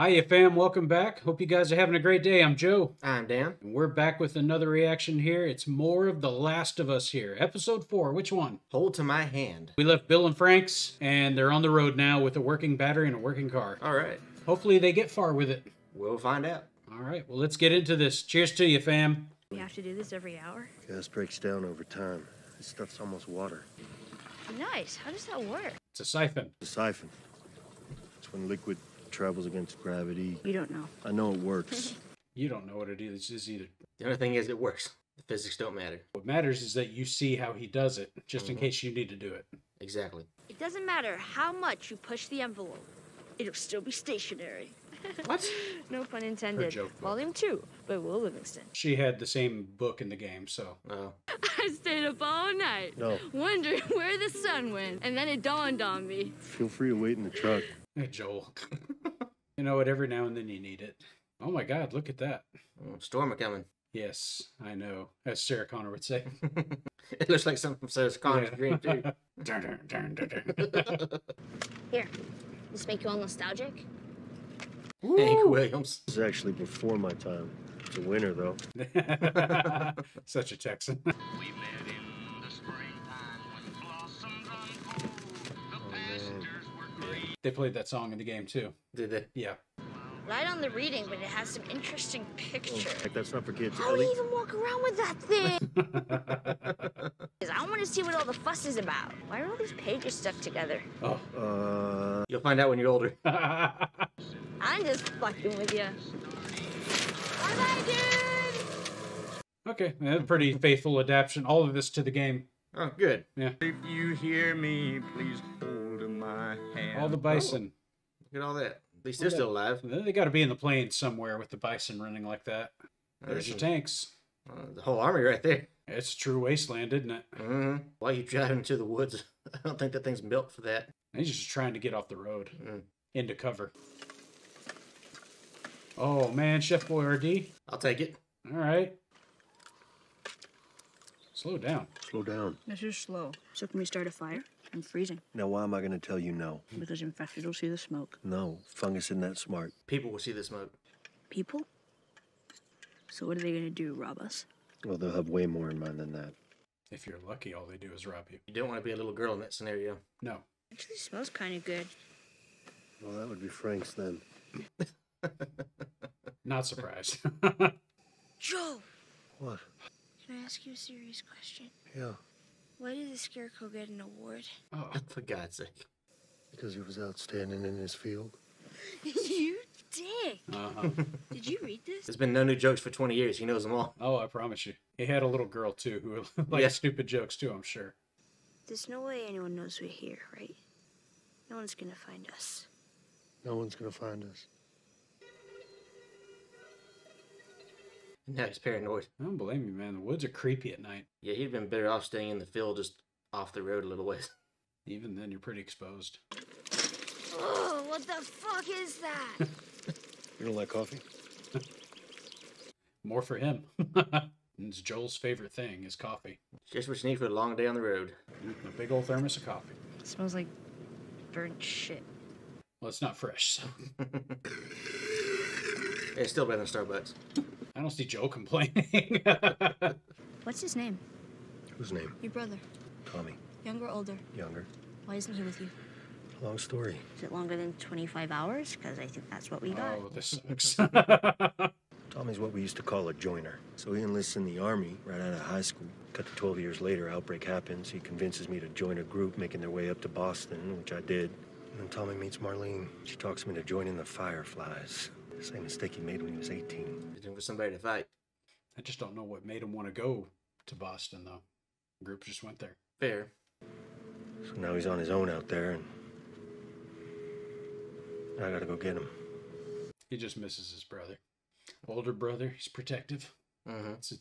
Hiya fam, welcome back. Hope you guys are having a great day. I'm Joe. I'm Dan. And we're back with another reaction here. It's more of The Last of Us here. Episode 4, which one? Hold to My Hand. We left Bill and Frank's, and they're on the road now with a working battery and a working car. All right. Hopefully they get far with it. We'll find out. All right, well let's get into this. Cheers to you fam. We have to do this every hour? Yeah, this breaks down over time. This stuff's almost water. Nice, how does that work? It's a siphon. It's a siphon. It's when liquid travels against gravity. You don't know. I know it works. You don't know what it is either. The other thing is it works. The physics don't matter. What matters is that you see how he does it, just in case you need to do it. Exactly. It doesn't matter how much you push the envelope. It'll still be stationary. What? No pun intended. Her joke book. Volume 2 by Will Livingston. She had the same book in the game, so. Oh. I stayed up all night, wondering where the sun went, and then it dawned on me. Feel free to wait in the truck. Hey, Joel. You know what? Every now and then you need it. Oh my God, look at that. Oh, storm coming. Yes, I know. As Sarah Connor would say. It looks like something from Sarah Connor's dream, too. Here, this make you all nostalgic? Woo! Hank Williams. This is actually before my time. It's a winner, though. Such a Texan. We met in the springtime when blossoms unfold. The pastures were green. They played that song in the game, too. Did they? Yeah. Light on the reading, but it has some interesting pictures. Oh, that's not for kids. How do you even walk around with that thing? Because I want to see what all the fuss is about. Why are all these pages stuck together? Oh, you'll find out when you're older. I'm just fucking with you. Bye-bye, dude! Okay, that's a pretty faithful adaptation. All of this to the game. Oh, good. Yeah. If you hear me, please hold my hand. All the bison. Oh, look at all that. At least they're still alive. They got to be in the plains somewhere with the bison running like that. There's your tanks. The whole army right there. It's a true wasteland, isn't it? Mm-hmm. Why are you driving into the woods? I don't think that thing's built for that. He's just trying to get off the road. Into cover. Oh, man, Chef Boyardee. I'll take it. All right. Slow down. Slow down. This is slow. So can we start a fire? I'm freezing. Now, why am I going to tell you no? Because infected will see the smoke. No, fungus isn't that smart. People will see the smoke. People? So what are they going to do, rob us? Well, they'll have way more in mind than that. If you're lucky, all they do is rob you. You don't want to be a little girl in that scenario. No. Actually smells kind of good. Well, that would be Frank's then. Not surprised. Joel! What? Can I ask you a serious question? Yeah. Why did the Scarecrow get an award? Oh, for God's sake. Because he was outstanding in his field. You dick! Did you read this? There's been no new jokes for 20 years. He knows them all. Oh, I promise you. He had a little girl, too, who liked stupid jokes, too, I'm sure. There's no way anyone knows we're here, right? No one's gonna find us. No one's gonna find us. Now he's paranoid. I don't blame you, man. The woods are creepy at night. Yeah, he'd been better off staying in the field, just off the road a little ways. Even then, you're pretty exposed. Oh, what the fuck is that? You don't like coffee? More for him. It's Joel's favorite thing is coffee. Just what you need for a long day on the road. A big old thermos of coffee. It smells like burnt shit. Well, it's not fresh, so. It's still better than Starbucks. I don't see Joe complaining. What's his name? Whose name? Your brother. Tommy. Younger or older? Younger. Why isn't he with you? Long story. Is it longer than 25 hours? Because I think that's what we got. Oh, this sucks. Tommy's what we used to call a joiner. So he enlists in the army right out of high school. Cut to 12 years later, outbreak happens. He convinces me to join a group making their way up to Boston, which I did. And then Tommy meets Marlene. She talks me to join in the Fireflies. Same mistake he made when he was 18. Looking for somebody to fight. I just don't know what made him want to go to Boston, though. The group just went there. Fair. So now he's on his own out there, and I gotta go get him. He just misses his brother. Older brother, he's protective. It's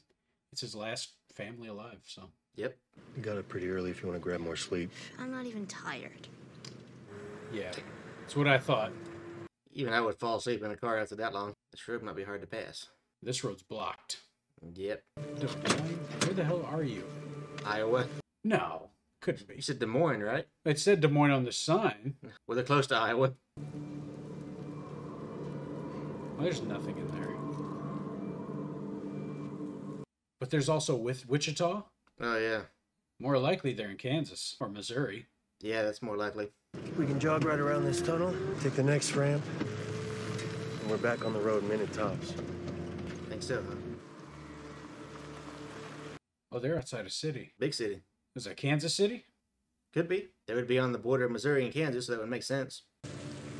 his last family alive, so. Yep. You got up pretty early if you want to grab more sleep. I'm not even tired. Yeah, that's what I thought. Even I would fall asleep in a car after that long. This road might be hard to pass. This road's blocked. Yep. Where the hell are you? Iowa? No, couldn't be. You said Des Moines, right? It said Des Moines on the sign. Well, they're close to Iowa. There's nothing in there. But there's also with Wichita. Oh, yeah. More likely they're in Kansas or Missouri. Yeah, that's more likely. We can jog right around this tunnel, take the next ramp, and we're back on the road in minute tops. I think so, huh? Oh, they're outside a city. Big city. Is that Kansas City? Could be. They would be on the border of Missouri and Kansas, so that would make sense.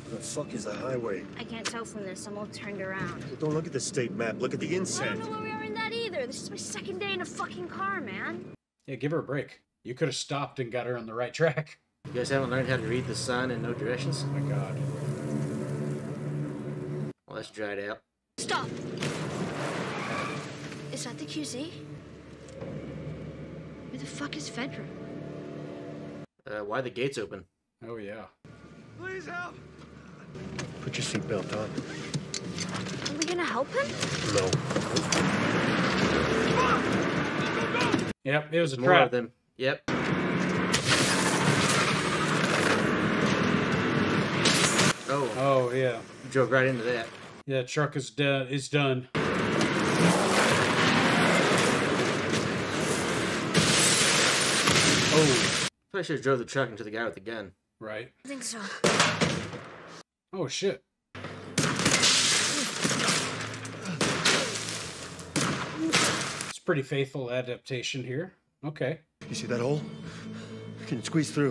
What the fuck is the highway? I can't tell from this. I'm all turned around. Well, don't look at the state map. Look at the inset. I don't know where we are in that either. This is my second day in a fucking car, man. Yeah, give her a break. You could have stopped and got her on the right track. You guys haven't learned how to read the sign and no directions? Oh my god. Well, that's dried out. Stop! Is that the QZ? Where the fuck is Fedra? Why are the gates open? Oh, yeah. Please help! Put your seatbelt on. Are we gonna help him? No. Come on! Go, go, go! Yep, it was a trap. More of them. Yep. Oh. Oh, yeah. You drove right into that. Yeah, truck is done. It's done. Oh. I should have drove the truck into the guy with the gun. Right. I think so. Oh, shit. It's pretty faithful adaptation here. Okay. You see that hole? I can squeeze through.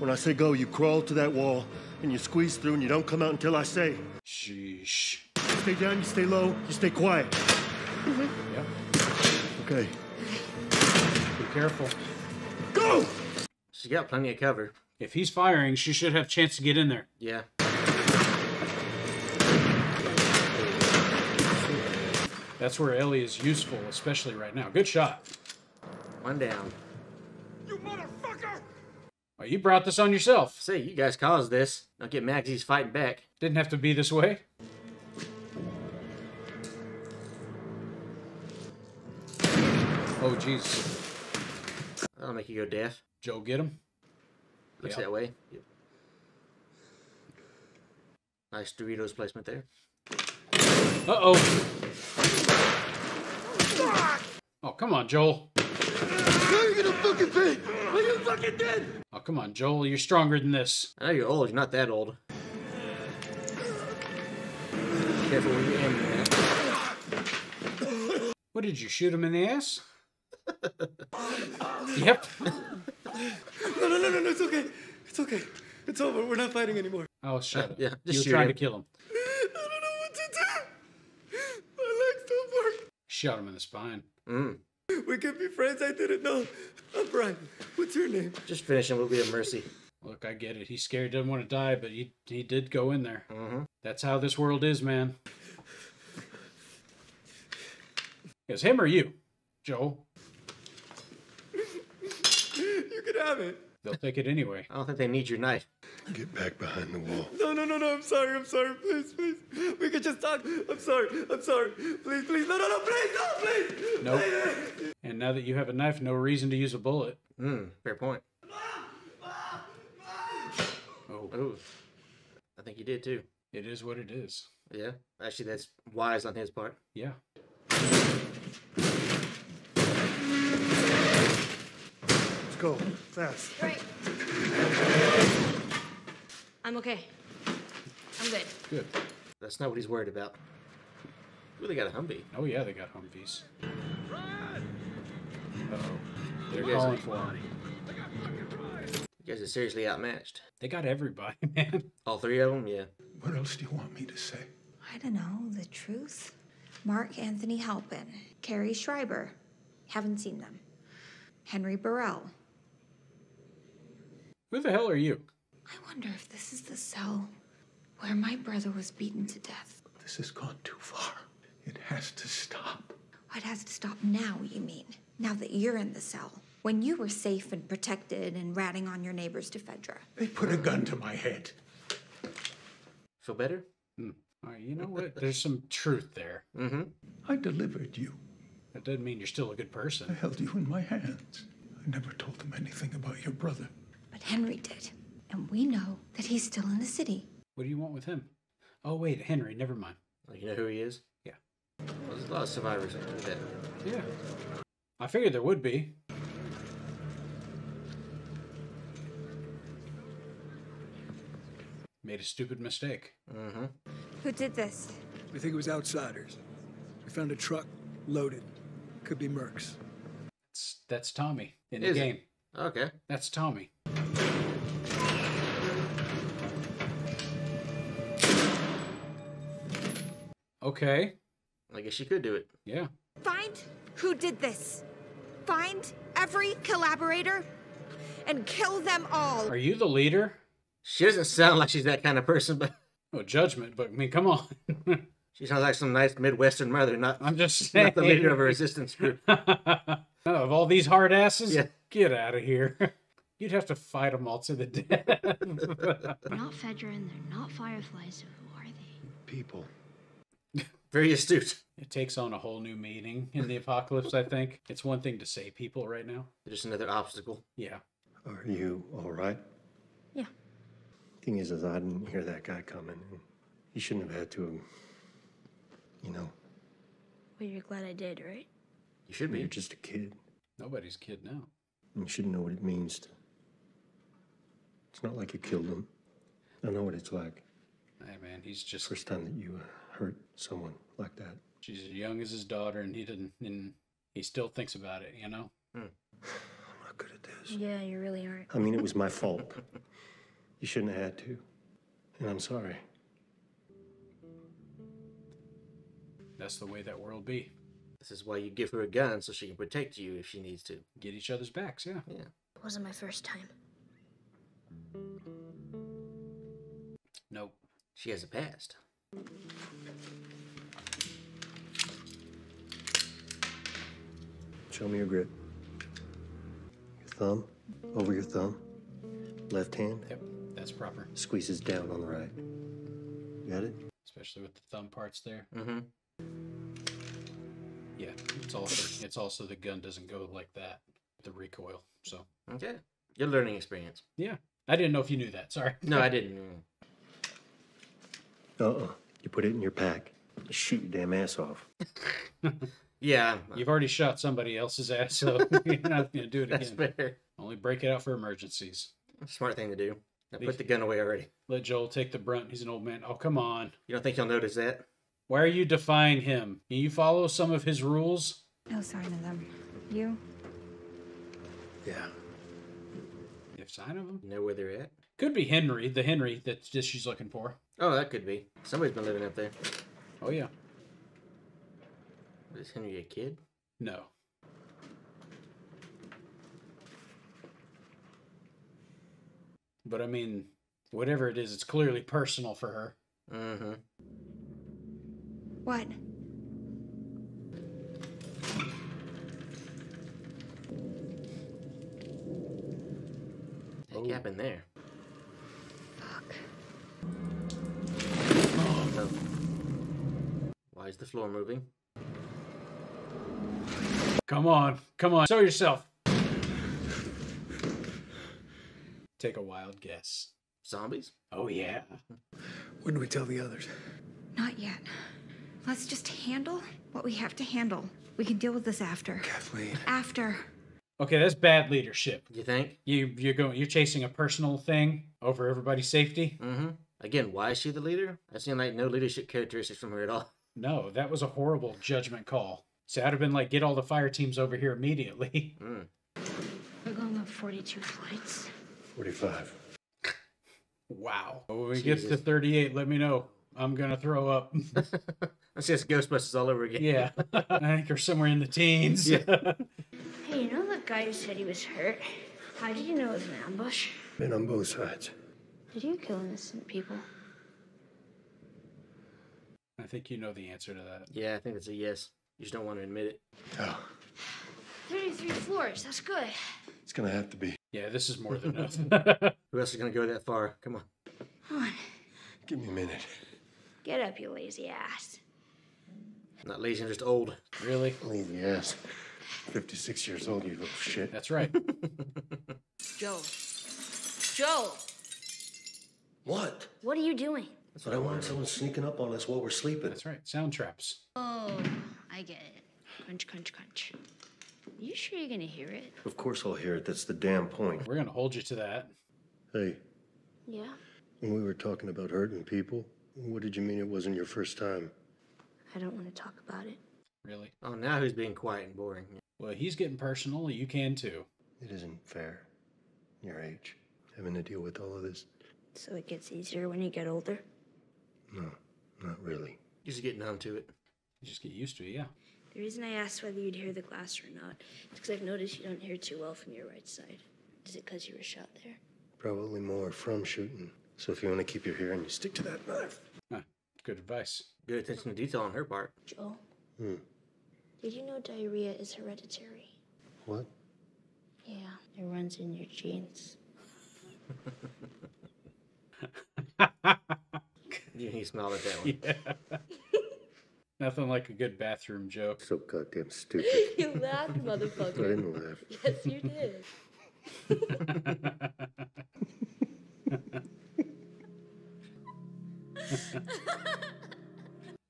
When I say go, you crawl to that wall, and you squeeze through, and you don't come out until I say. Sheesh. You stay down, you stay low, you stay quiet. Mm-hmm. Yep. Okay. Be careful. Go! She's got plenty of cover. If he's firing, she should have a chance to get in there. Yeah. That's where Ellie is useful, especially right now. Good shot. One down. You motherfucker! Well, you brought this on yourself. See, you guys caused this. Don't get mad 'cause he's fighting back. Didn't have to be this way. Oh, jeez. That'll make you go deaf. Joe, get him. Looks that way. Yep. Nice Doritos placement there. Uh-oh. Oh, come on, Joel. You're gonna fucking be. Are you fucking dead? Oh, come on, Joel. You're stronger than this. I know you're old. You're not that old. Careful when you're aiming, man. What, did you shoot him in the ass? Yep. No, it's okay. It's okay. It's over. We're not fighting anymore. Oh, shut up. Yeah, you were trying to kill him. I don't know what to do. My legs don't work. Shot him in the spine. Mm. We could be friends. I didn't know. I'm Brian. What's your name? Just finish him. We'll be at mercy. Look, I get it. He's scared. Doesn't want to die, but he did go in there. Mm-hmm. That's how this world is, man. It's him or you, Joel. You could have it. They'll take it anyway. I don't think they need your knife. Get back behind the wall. No. I'm sorry. Please. We could just talk. I'm sorry. Please. No, please. Nope. Please. And now that you have a knife, no reason to use a bullet. Fair point. Oh. I think you did too. It is what it is. Yeah. Actually, that's wise on his part. Yeah. Go fast. Right. I'm okay. I'm good. Good. That's not what he's worried about. Ooh, they got a Humvee. Oh yeah, they got Humvees. Uh-oh. They're calling for him. You guys are seriously outmatched. They got everybody, man. All three of them, yeah. What else do you want me to say? I don't know. The truth. Mark Anthony Halpin, Carrie Schreiber. Haven't seen them. Henry Burrell. Who the hell are you? I wonder if this is the cell where my brother was beaten to death. This has gone too far. It has to stop. It has to stop now, you mean? Now that you're in the cell. When you were safe and protected and ratting on your neighbors to Fedra. They put a gun to my head. Feel better? All right, you know what? There's some truth there. Mm-hmm. I delivered you. That doesn't mean you're still a good person. I held you in my hands. I never told them anything about your brother. But Henry did. and we know that he's still in the city. What do you want with him? Oh, wait, Henry, never mind. You know who he is? Yeah. Well, there's a lot of survivors after that. Yeah. I figured there would be. Made a stupid mistake. Mm-hmm. Who did this? We think it was outsiders. We found a truck loaded. Could be mercs. That's Tommy in the game. Okay. That's Tommy. Okay. I guess you could do it. Yeah. Find who did this. Find every collaborator and kill them all. Are you the leader? She doesn't sound like she's that kind of person, but... No judgment, but I mean, come on. She sounds like some nice Midwestern mother, not the leader of a resistance group. Of all these hard asses? Yeah. Get out of here. You'd have to fight them all to the death. They're not Fedra and they're not Fireflies, so who are they? People. Very astute. It takes on a whole new meaning in the apocalypse, I think. It's one thing to say people right now. Just another obstacle. Yeah. Are you all right? Yeah. Thing is I didn't hear that guy coming. He shouldn't have had to, you know. Well, you're glad I did, right? You should be. You're just a kid. Nobody's a kid now. And you shouldn't know what it means to... It's not like you killed him. I know what it's like. Hey, man, he's just... First time that you hurt someone like that. She's as young as his daughter, and he didn't... And he still thinks about it, you know? Hmm. I'm not good at this. Yeah, you really aren't. I mean, it was my fault. You shouldn't have had to. And I'm sorry. That's the way that world be. This is why you give her a gun so she can protect you if she needs to. Get each other's backs, yeah. Yeah. It wasn't my first time. Nope. She has a past. Show me your grip. Your thumb, over your thumb. Left hand. Yep, that's proper. Squeezes down on the right. Got it? Especially with the thumb parts there. Mm-hmm. Yeah, it's also the gun doesn't go like that, the recoil, so. Okay. Your learning experience. Yeah. I didn't know if you knew that, sorry. No, I didn't. Uh-uh. You put it in your pack. Shoot your damn ass off. Yeah. You've already shot somebody else's ass, so you're not going to do it again. That's fair. Only break it out for emergencies. Smart thing to do. Now put the gun away already. Let Joel take the brunt. He's an old man. Oh, come on. You don't think he'll notice that? Why are you defying him? Can you follow some of his rules? No sign of them. You? Yeah. You have sign of them? Know where they're at? Could be Henry, the Henry that she's looking for. Oh, that could be. Somebody's been living up there. Oh, yeah. Is Henry a kid? No. But I mean, whatever it is, it's clearly personal for her. Mm-hmm. What? What happened there? Fuck. Oh, no. Why is the floor moving? Come on. Come on. Show yourself. Take a wild guess. Zombies? Oh, yeah. When do we tell the others? Not yet. Let's just handle what we have to handle. We can deal with this after. Kathleen. After. Okay, that's bad leadership. You think? You're chasing a personal thing over everybody's safety? Mm-hmm. Again, why is she the leader? I've seen, like, no leadership characteristics from her at all. No, that was a horrible judgment call. So I'd have been like, get all the fire teams over here immediately. Mm. We're going up 42 flights. 45. Wow. When it gets to 38, let me know. I'm going to throw up. That's just Ghostbusters all over again. Yeah. I think you're somewhere in the teens. Yeah. Hey, you know that guy who said he was hurt? How did you know it was an ambush? Been on both sides. Did you kill innocent people? I think you know the answer to that. Yeah, I think it's a yes. You just don't want to admit it. Oh. 33 floors. That's good. It's going to have to be. Yeah, this is more than enough. Who else is going to go that far? Come on. Come on. Give me a minute. Get up, you lazy ass. I'm not lazy, I'm just old. Really? Lazy ass. 56 years old, you little shit. That's right. Joel. Joel! What? What are you doing? That's what I wanted, someone sneaking up on us while we're sleeping. That's right, sound traps. Oh, I get it. Crunch, crunch, crunch. Are you sure you're gonna hear it? Of course I'll hear it, that's the damn point. We're gonna hold you to that. Hey. Yeah? When we were talking about hurting people, what did you mean it wasn't your first time? I don't want to talk about it. Really? Oh, now who's being quiet and boring? Well, he's getting personal, you can too. It isn't fair. Your age. Having to deal with all of this. So it gets easier when you get older? No, not really. You just get numb to it. You just get used to it, yeah. The reason I asked whether you'd hear the glass or not is because I've noticed you don't hear too well from your right side. Is it because you were shot there? Probably more from shooting. So if you want to keep your hearing, you stick to that knife. Huh. Good advice. Good attention to detail on her part. Joel? Hmm? Did you know diarrhea is hereditary? What? Yeah, it runs in your genes. He smelled at that one. Yeah. Nothing like a good bathroom joke. So goddamn stupid. You laughed, motherfucker. I didn't laugh. Yes, you did.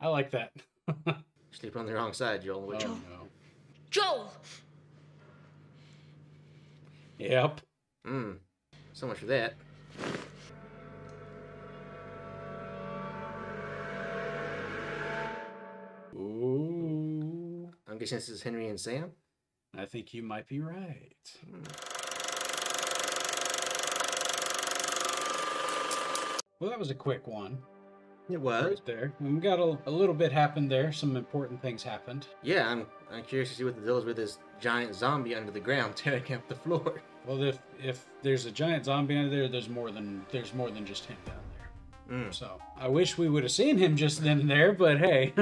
I like that. Sleep on the wrong side, Joel. Oh, Joel. No. Joel! Yep. So much for that. Ooh. I'm guessing this is Henry and Sam? I think you might be right. Well, that was a quick one. It was. Right there. We got a little bit happened there. Some important things happened. Yeah, I'm curious to see what the deal is with this giant zombie under the ground tearing up the floor. Well, if there's a giant zombie under there, there's more than just him down there. So I wish we would have seen him just then and there, but hey.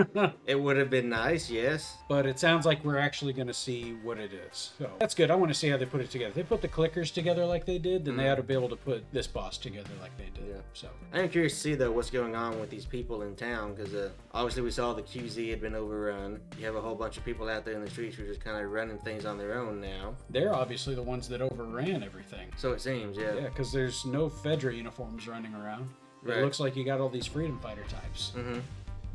It would have been nice, yes. But it sounds like we're actually going to see what it is. So that's good. I want to see how they put it together. If they put the clickers together like they did, then they ought to be able to put this boss together like they did. Yeah. So I'm curious to see though what's going on with these people in town, because obviously we saw the QZ had been overrun. You have a whole bunch of people out there in the streets who are just kind of running things on their own now. They're obviously the ones that overran everything. So it seems, yeah. Yeah, because there's no Fedra uniforms running around. Right. It looks like you got all these freedom fighter types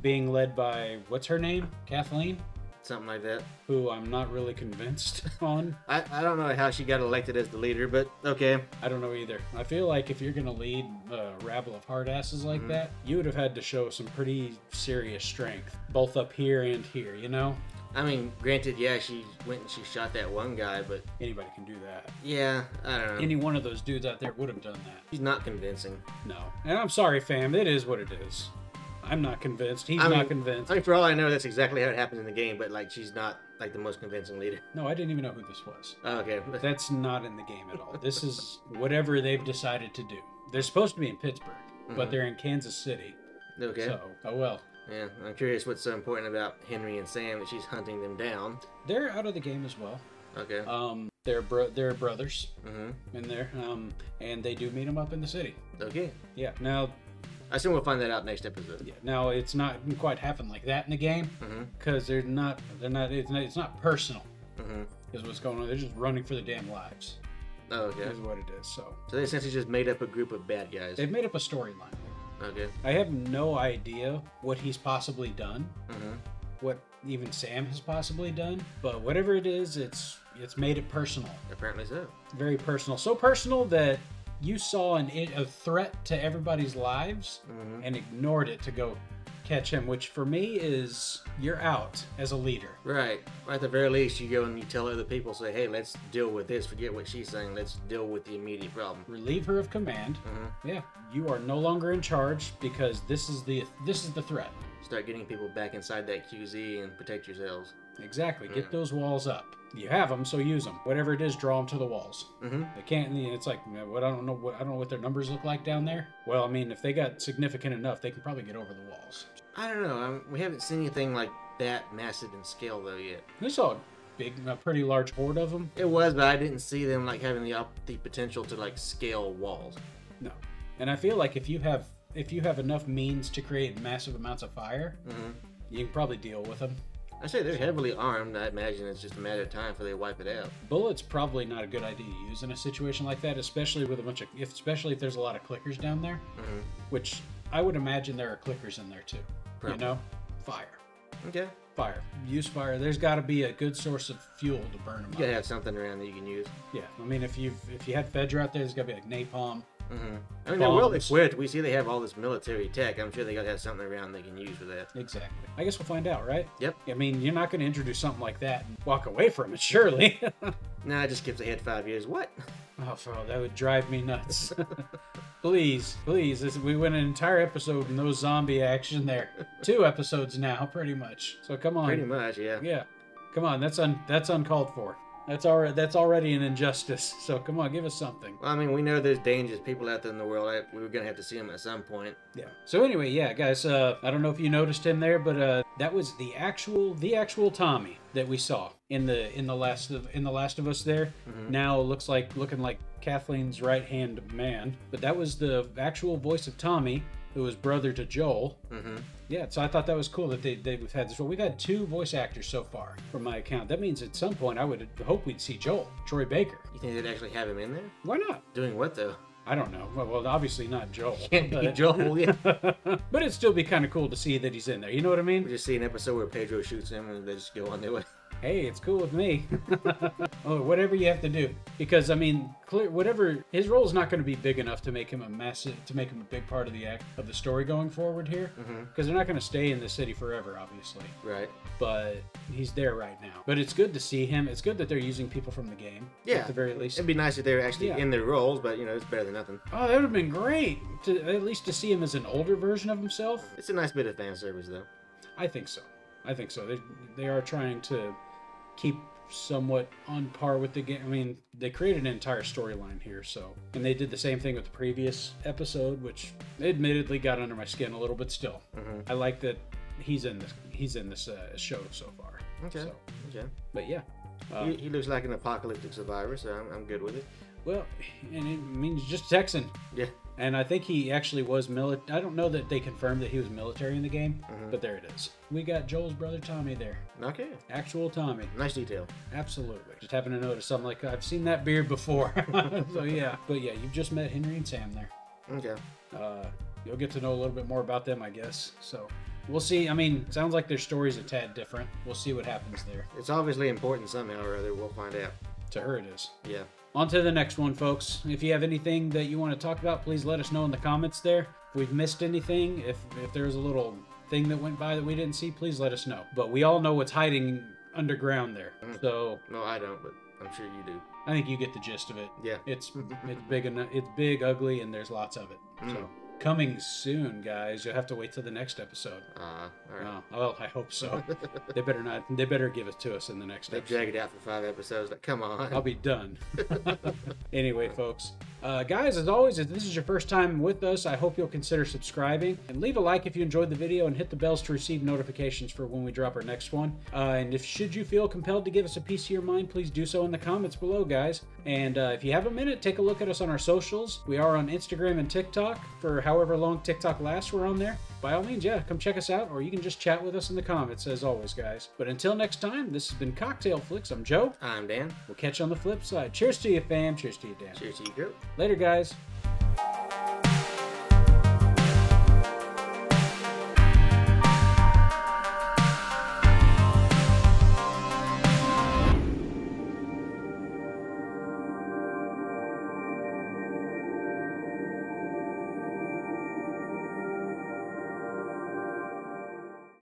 being led by, what's her name? Kathleen? Something like that. Who I'm not really convinced on. I don't know how she got elected as the leader, but okay. I don't know either. I feel like if you're going to lead a rabble of hardasses like that, you would have had to show some pretty serious strength, both up here and here, you know? I mean, granted, yeah, she went and she shot that one guy, but... Anybody can do that. Yeah, I don't know. Any one of those dudes out there would have done that. He's not convincing. No. And I'm sorry, fam. It is what it is. I'm not convinced. He's not convinced. I mean, for all I know, that's exactly how it happens in the game, but, like, she's not, like, the most convincing leader. No, I didn't even know who this was. Oh, okay. That's not in the game at all. This is whatever they've decided to do. They're supposed to be in Pittsburgh, but they're in Kansas City. Okay. So, oh, well. Yeah, I'm curious what's so important about Henry and Sam that she's hunting them down. They're out of the game as well. Okay. They're brothers in there, and they do meet them up in the city. Okay. Yeah. Now, I assume we'll find that out next episode. Yeah. Now it's not quite happened like that in the game because they're not. It's not personal. Is what's going on. They're just running for their damn lives. Oh, okay. Is what it is. So they essentially just made up a group of bad guys. They've made up a storyline. Okay. I have no idea what he's possibly done, what even Sam has possibly done, but whatever it is, it's made it personal. Apparently so. Very personal. So personal that you saw a threat to everybody's lives and ignored it to go catch him, which for me is you're out as a leader. Right. Or at the very least, you go and you tell other people, say, hey, let's deal with this. Forget what she's saying. Let's deal with the immediate problem. Relieve her of command. Yeah. You are no longer in charge because this is the threat. Start getting people back inside that QZ and protect yourselves. Exactly. Get those walls up. You have them, so use them. Whatever it is, draw them to the walls. They can't. It's like I don't know what their numbers look like down there. Well, I mean, if they got significant enough, they can probably get over the walls. I don't know. We haven't seen anything like that massive in scale though yet. We saw a pretty large horde of them. It was, but I didn't see them like having the potential to like scale walls. No. And I feel like if you have enough means to create massive amounts of fire, you can probably deal with them. I say they're heavily armed. I imagine it's just a matter of time before they wipe it out. Bullets probably not a good idea to use in a situation like that, especially with a bunch of, especially if there's a lot of clickers down there, which I would imagine there are clickers in there too. Probably. You know, fire. Okay. Fire. Use fire. There's got to be a good source of fuel to burn them. You gotta have something around that you can use. Yeah, I mean, if you had Fedra out there, there's gotta be like napalm. I mean, they will. It's weird. We see they have all this military tech. I'm sure they gotta have something around they can use for that. Exactly. I guess we'll find out, right? Yep. I mean, you're not gonna introduce something like that and walk away from it, surely. Nah, it just skips ahead 5 years. What? Oh, bro, that would drive me nuts. Please, please. We went an entire episode in no zombie action there. 2 episodes now, pretty much. So come on. Pretty much, yeah. Yeah. Come on, that's uncalled for. That's already an injustice. So come on, give us something. Well, I mean, we know there's dangerous people out there in the world. We were gonna have to see them at some point. Yeah. So anyway, yeah, guys. I don't know if you noticed him there, but that was the actual Tommy that we saw in the Last of Us. There now looks like Kathleen's right hand man, but that was the actual voice of Tommy, who was brother to Joel. Yeah, so I thought that was cool that they've had this role. We've had 2 voice actors so far, from my account. That means at some point I would hope we'd see Joel, Troy Baker. You think they'd actually have him in there? Why not? Doing what, though? I don't know. Well, obviously not Joel. But... Joel, yeah. But it'd still be kind of cool to see that he's in there. You know what I mean? We just see an episode where Pedro shoots him and they just go on their way. Hey, it's cool with me. Oh, whatever you have to do, because I mean, whatever his role is not going to be big enough to make him a big part of the story going forward here, because they're not going to stay in the city forever, obviously. Right. But he's there right now. But it's good to see him. It's good that they're using people from the game. Yeah. At the very least, it'd be nice if they were actually in their roles, but you know, it's better than nothing. Oh, that would have been great at least to see him as an older version of himself. It's a nice bit of fan service, though. I think so. I think so. They are trying to keep somewhat on par with the game. I mean, they created an entire storyline here, so. And they did the same thing with the previous episode, which admittedly got under my skin a little, but still. I like that he's in this show so far. Okay. So. Okay. But yeah. He looks like an apocalyptic survivor, so I'm good with it. Well, and it means just Texan. Yeah. And I think he actually was military. I don't know that they confirmed that he was military in the game, but there it is. We got Joel's brother Tommy there. Okay. Actual Tommy. Nice detail. Absolutely. Just happen to notice. I'm like, I've seen that beard before. So yeah. But yeah, you've just met Henry and Sam there. Okay. You'll get to know a little bit more about them, I guess. So we'll see. I mean, it sounds like their story's a tad different. We'll see what happens there. It's obviously important somehow or other. We'll find out. To her it is. Yeah. On to the next one, folks. If you have anything that you want to talk about, please let us know in the comments there. If we've missed anything, if there's a little thing that went by that we didn't see, please let us know. But we all know what's hiding underground there. So no, I don't, but I'm sure you do. I think you get the gist of it. Yeah. It's big enough. It's big, ugly, and there's lots of it. So coming soon, guys. You'll have to wait till the next episode. All right. Oh, well, I hope so. They better not. They better give it to us in the next episode. They drag it out for 5 episodes. Like, come on. I'll be done. Anyway, folks, guys, as always, if this is your first time with us, I hope you'll consider subscribing and leave a like if you enjoyed the video, and hit the bells to receive notifications for when we drop our next one. And if should you feel compelled to give us a piece of your mind, please do so in the comments below, guys. And if you have a minute, take a look at us on our socials. We are on Instagram and TikTok. For however long TikTok lasts, we're on there. By all means, yeah, come check us out, or you can just chat with us in the comments, as always, guys. But until next time, this has been Cocktail Flicks. I'm Joe. I'm Dan. We'll catch you on the flip side. Cheers to you, fam. Cheers to you, Dan. Cheers to you, girl. Later, guys.